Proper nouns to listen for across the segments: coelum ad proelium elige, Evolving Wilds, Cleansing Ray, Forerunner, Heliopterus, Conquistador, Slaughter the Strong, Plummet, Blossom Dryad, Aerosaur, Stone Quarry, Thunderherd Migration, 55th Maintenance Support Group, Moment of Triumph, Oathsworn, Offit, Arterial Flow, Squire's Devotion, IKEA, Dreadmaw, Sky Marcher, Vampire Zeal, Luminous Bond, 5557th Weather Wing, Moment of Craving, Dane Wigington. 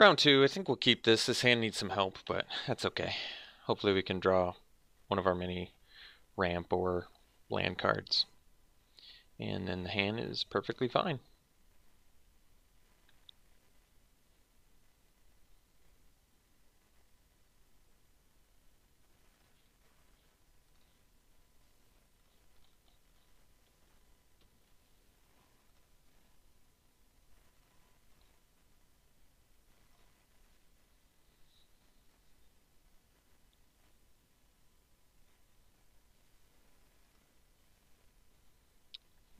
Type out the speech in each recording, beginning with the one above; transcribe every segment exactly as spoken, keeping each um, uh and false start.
Round two, I think we'll keep this. This hand needs some help, but that's okay. Hopefully we can draw one of our many ramp or land cards. And then the hand is perfectly fine.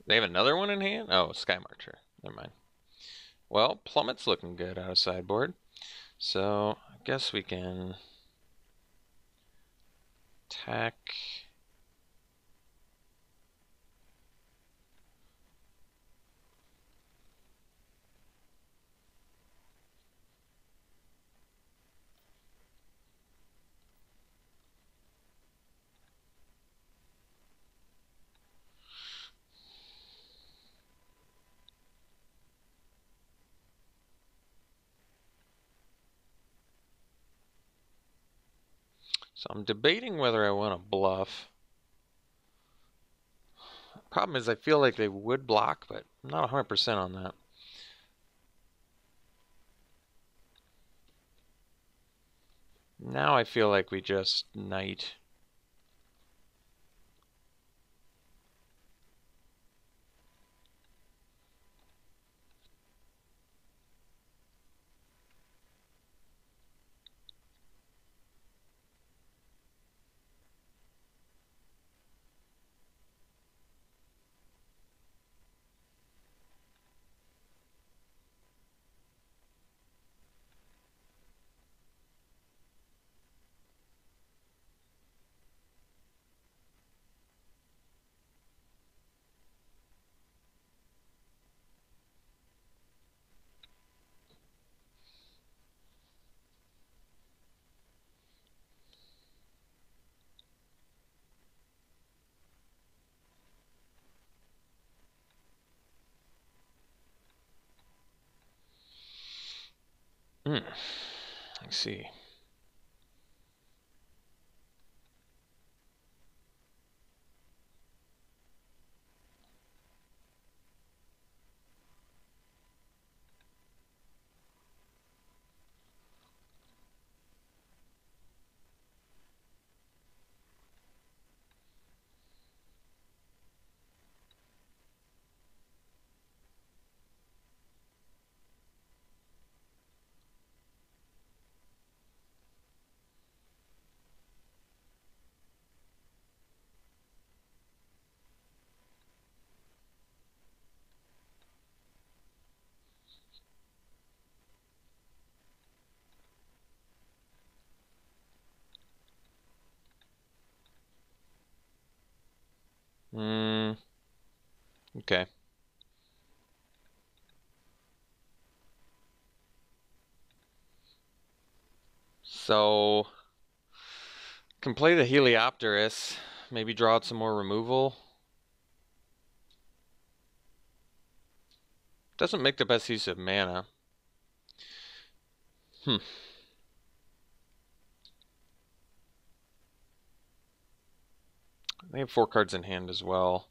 They have another one in hand? Oh, Sky Marcher. Never mind. Well, Plummet's looking good out of sideboard. So, I guess we can attack. So I'm debating whether I want to bluff. Problem is I feel like they would block, but I'm not one hundred percent on that. Now I feel like we just knight. Hmm. Let's see. Hmm. Okay. So, can play the Heliopterus, maybe draw out some more removal. Doesn't make the best use of mana. Hmm. They have four cards in hand as well.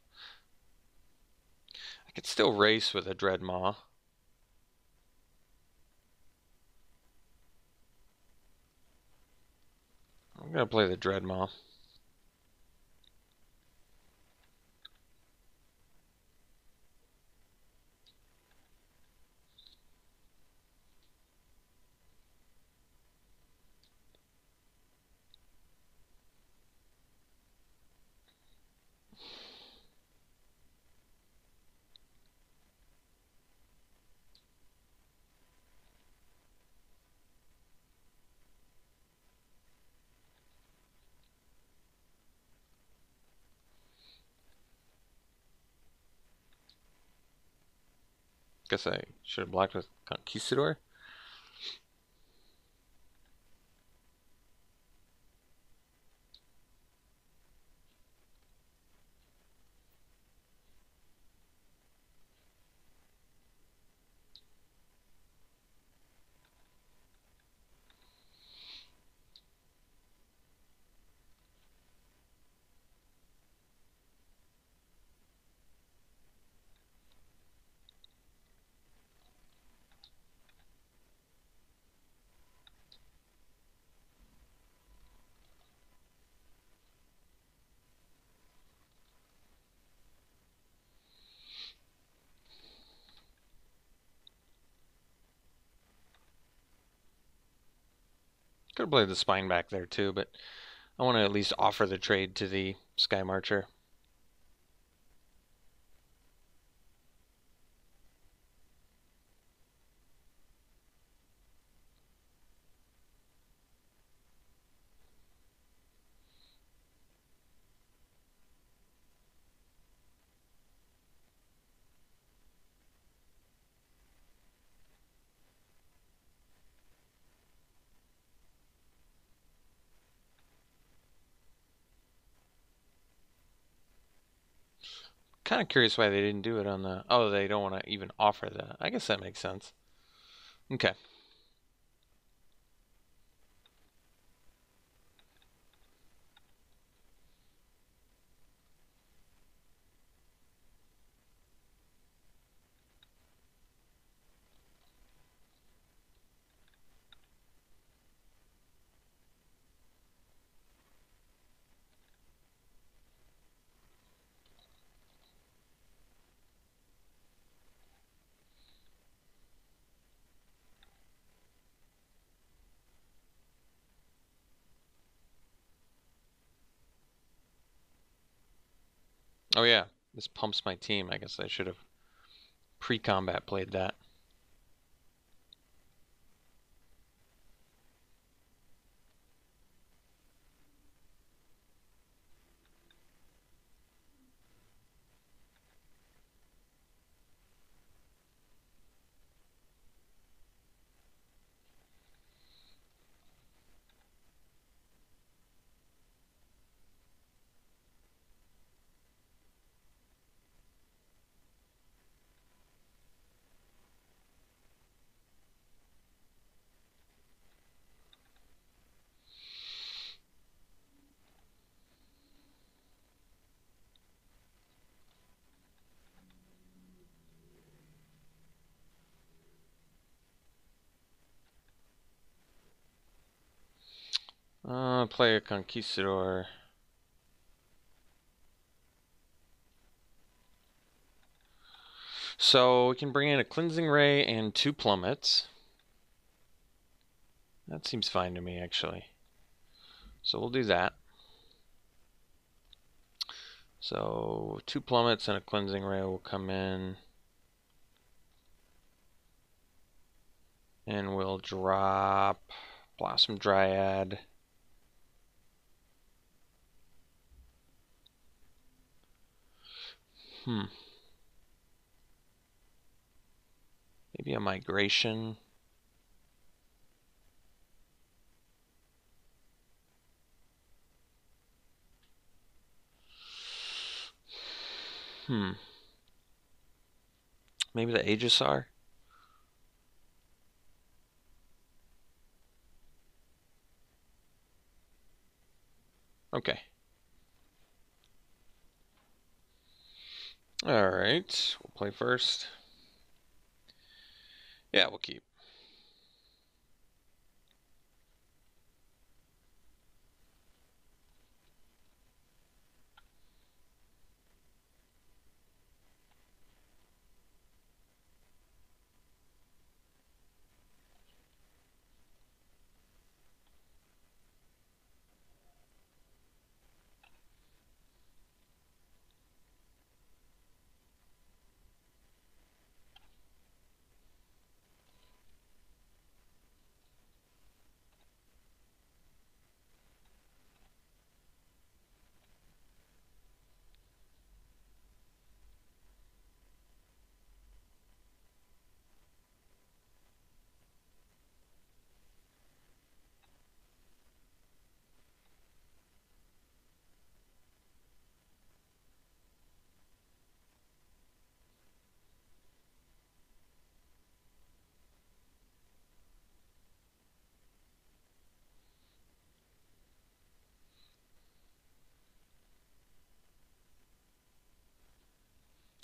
I could still race with a Dreadmaw. I'm going to play the Dreadmaw. Guess I should have blocked with Conquistador. Could have played the Spine back there too, but I want to at least offer the trade to the Sky Marcher. Kind of curious why they didn't do it on the... Oh, they don't want to even offer that. I guess that makes sense. Okay. Oh yeah, this pumps my team. I guess I should have pre-combat played that. Uh, play a Conquistador. So we can bring in a Cleansing Ray and two Plummets. That seems fine to me, actually. So we'll do that. So two Plummets and a Cleansing Ray will come in. And we'll drop Blossom Dryad. Hmm. Maybe a migration. Hmm. Maybe the Aerosaur. Okay. Alright, we'll play first. Yeah, we'll keep.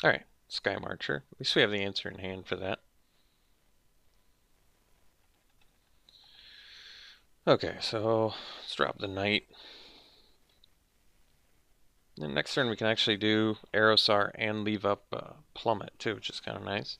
Alright, Sky Marcher. At least we have the answer in hand for that. Okay, so let's drop the Knight. And next turn we can actually do Aerosaur and leave up uh, Plummet too, which is kind of nice.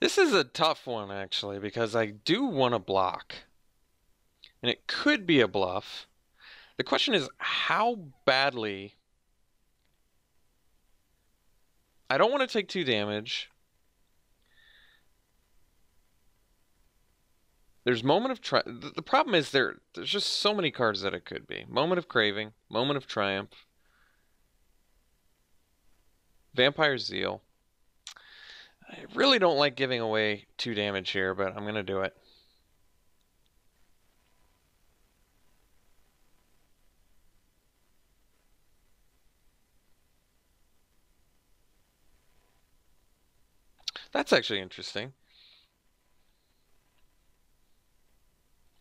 This is a tough one, actually, because I do want to block. And it could be a bluff. The question is how badly... I don't want to take two damage. There's Moment of Triumph. The problem is there. there's just so many cards that it could be. Moment of Craving. Moment of Triumph. Vampire Zeal. I really don't like giving away two damage here, but I'm going to do it. That's actually interesting.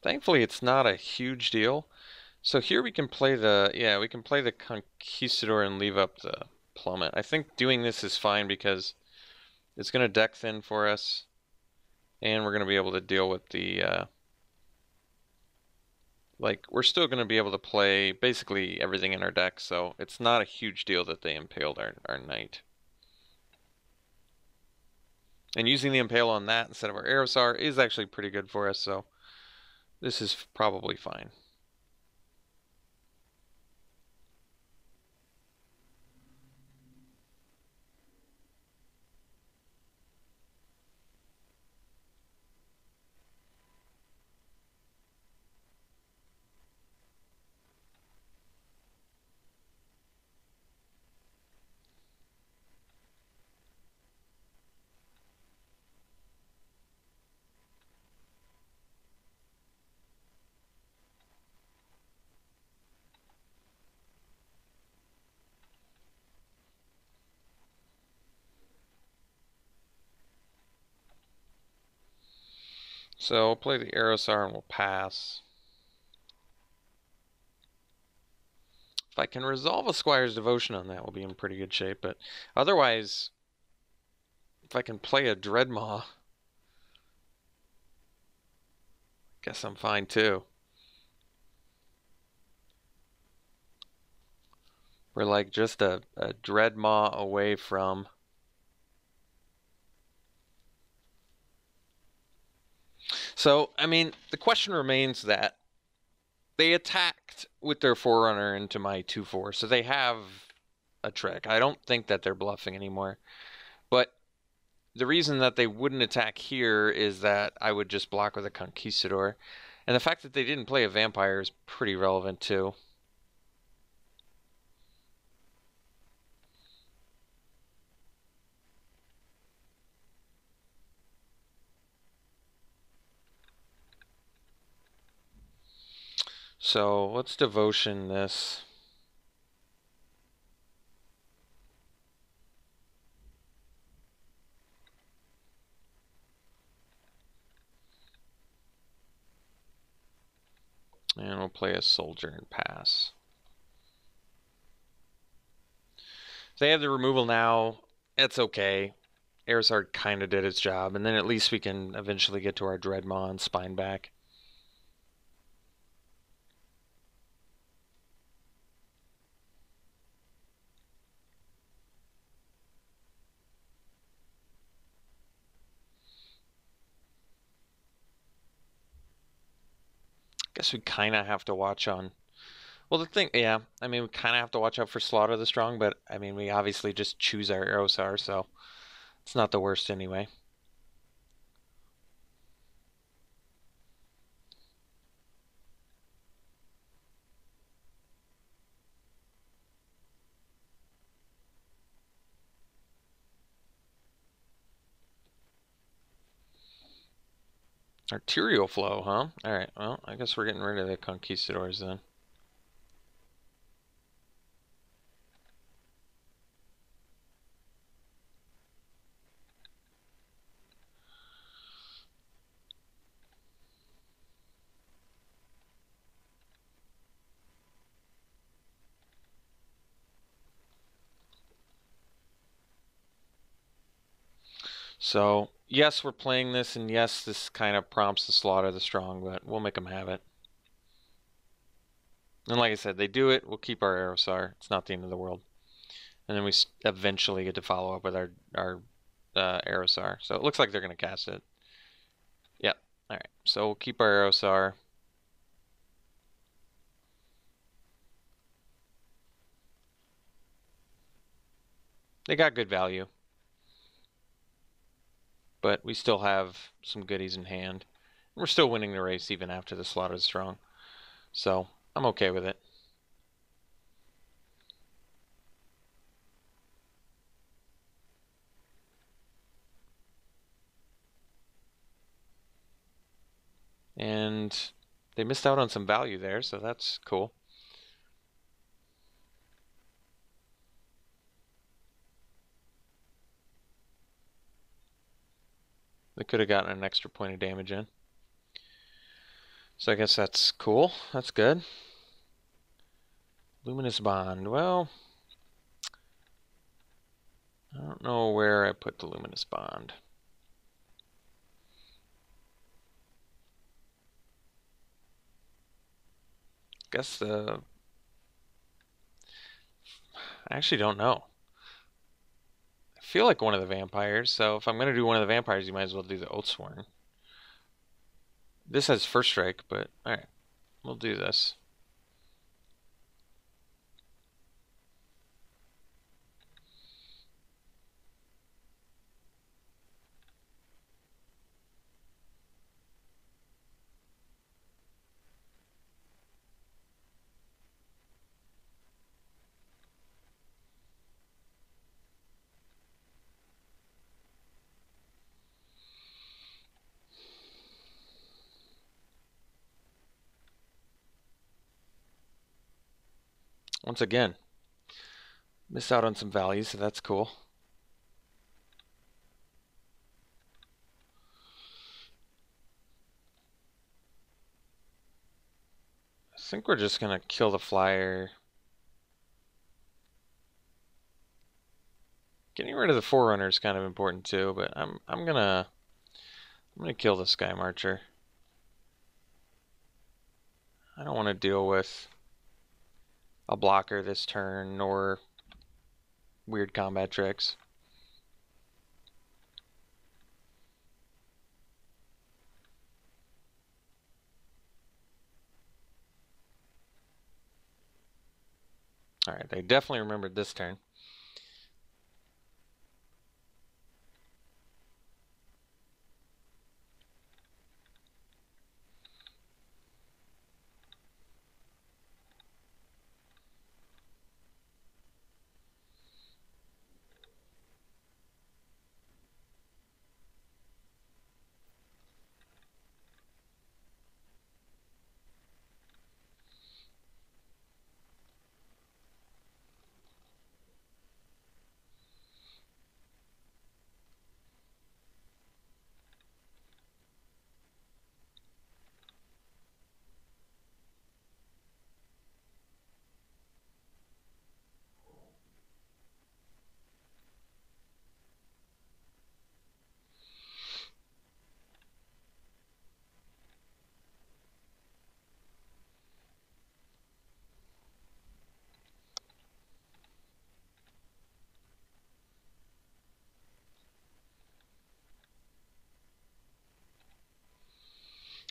Thankfully, it's not a huge deal. So here we can play the, yeah, we can play the Conquistador and leave up the Plummet. I think doing this is fine because it's going to deck thin for us, and we're going to be able to deal with the, uh, like, we're still going to be able to play basically everything in our deck, so it's not a huge deal that they impaled our, our Knight. And using the Impale on that instead of our Aerosaur is actually pretty good for us, so this is probably fine. So we'll play the Aerosaur and we'll pass. If I can resolve a Squire's Devotion on that, we'll be in pretty good shape. But otherwise, if I can play a Dreadmaw, I guess I'm fine too. We're like just a, a Dreadmaw away from... So, I mean, the question remains that they attacked with their Forerunner into my two four, so they have a trick. I don't think that they're bluffing anymore. But the reason that they wouldn't attack here is that I would just block with a Conquistador. And the fact that they didn't play a Vampire is pretty relevant, too. So let's devotion this. And we'll play a soldier and pass. They have the removal now. It's okay. Aerosaur kind of did its job. And then at least we can eventually get to our Dreadmaw and Spine back. We kind of have to watch on, well, the thing, yeah, I mean, we kind of have to watch out for Slaughter the Strong, but, I mean, we obviously just choose our Aerosaur, so it's not the worst anyway. Arterial Flow, huh? Alright, well, I guess we're getting rid of the Conquistadors then. So... yes, we're playing this, and yes, this kind of prompts the Slaughter the Strong, but we'll make them have it. And like I said, they do it, we'll keep our Aerosaur. It's not the end of the world. And then we eventually get to follow up with our, our uh, Aerosaur. So it looks like they're going to cast it. Yep. All right. So we'll keep our Aerosaur. They got good value. But we still have some goodies in hand. We're still winning the race even after the Slaughter the Strong. So I'm okay with it. And they missed out on some value there, so that's cool. They could have gotten an extra point of damage in. So I guess that's cool. That's good. Luminous Bond. Well, I don't know where I put the Luminous Bond. I guess the... I actually don't know. Feel like one of the vampires, so if I'm going to do one of the vampires, you might as well do the Oathsworn. This has first strike, but alright, we'll do this. Once again, miss out on some value, so that's cool. I think we're just going to kill the flyer. Getting rid of the Forerunner is kind of important too, but I'm I'm going to I'm going to kill the Sky Marcher. I don't want to deal with a blocker this turn, nor weird combat tricks. Alright, they definitely remembered this turn.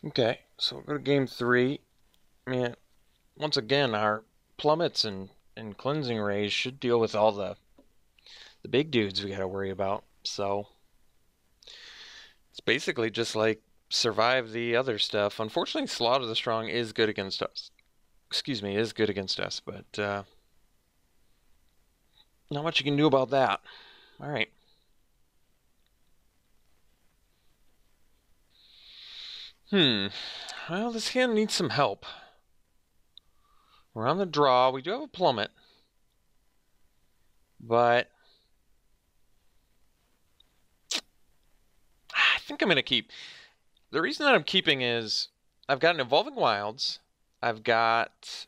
Okay, so we'll go to game three. Man, once again, our plummets and, and cleansing rays should deal with all the the big dudes we gotta worry about. So it's basically just like survive the other stuff. Unfortunately, Slaughter the Strong is good against us. Excuse me, is good against us, but uh, not much you can do about that. All right. Hmm. Well, this hand needs some help. We're on the draw. We do have a plummet. But I think I'm going to keep. The reason that I'm keeping is I've got an Evolving Wilds. I've got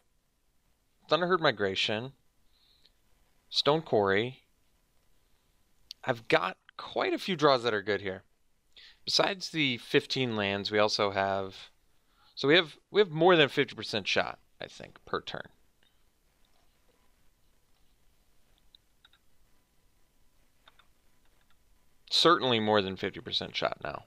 Thunderherd Migration. Stone Quarry. I've got quite a few draws that are good here. Besides the fifteen lands, we also have, so we have we have more than fifty percent shot, I think, per turn. certainly more than fifty percent shot now.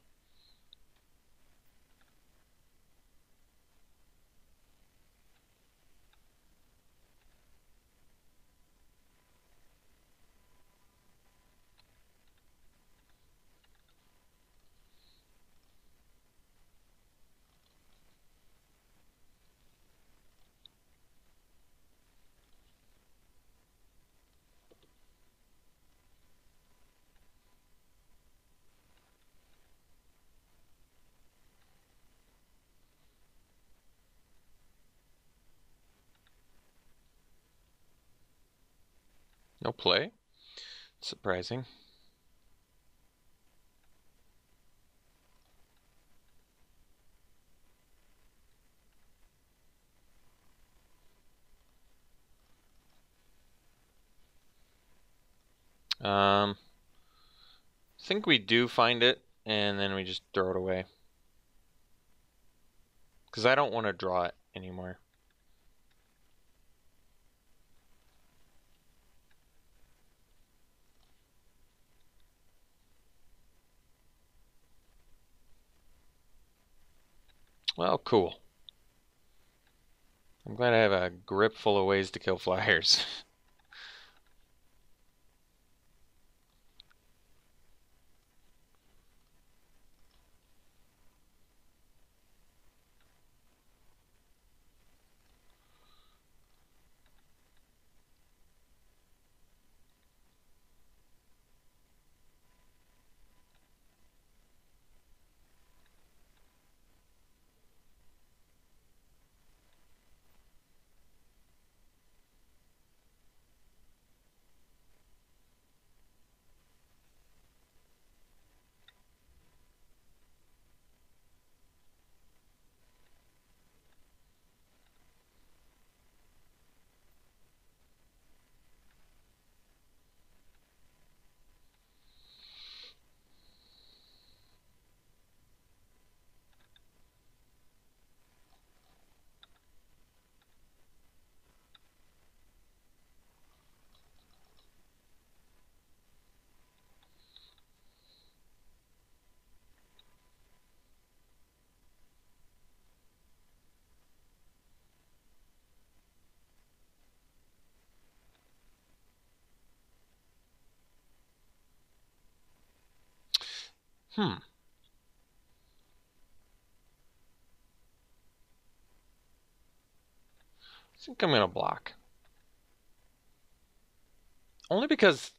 No play. Surprising. Um, I think we do find it, and then we just throw it away. Because I don't want to draw it anymore. Well, cool. I'm glad I have a grip full of ways to kill flyers. Hmm. I think I'm going to block. Only because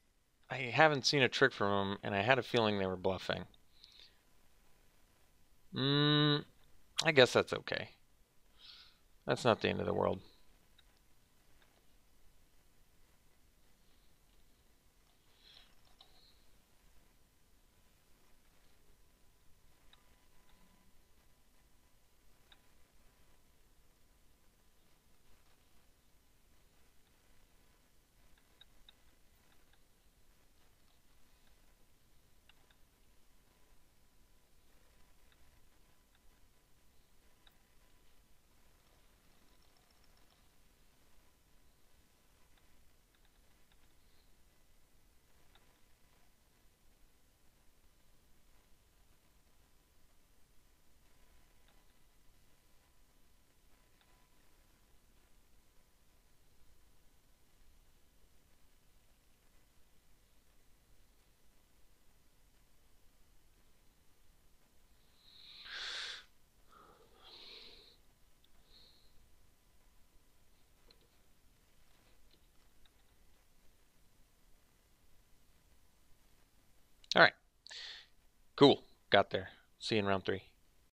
I haven't seen a trick from them, and I had a feeling they were bluffing. Mm, I guess that's okay. That's not the end of the world. All right, cool, got there. See you in round three.